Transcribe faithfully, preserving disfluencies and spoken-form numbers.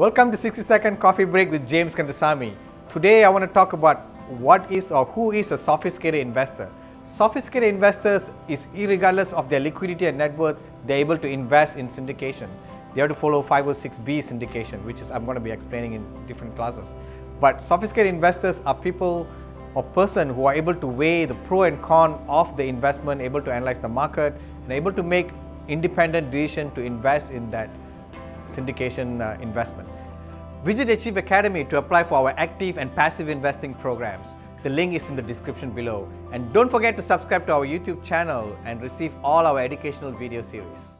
Welcome to sixty second Coffee Break with James Kandasamy. Today I want to talk about what is or who is a sophisticated investor. Sophisticated investors is irregardless of their liquidity and net worth, they're able to invest in syndication. They have to follow five oh six B syndication, which is I'm going to be explaining in different classes. But sophisticated investors are people or person who are able to weigh the pro and con of the investment, able to analyze the market and able to make independent decision to invest in that syndication uh, investment. Visit Achieve Academy to apply for our active and passive investing programs. The link is in the description below. And don't forget to subscribe to our YouTube channel and receive all our educational video series.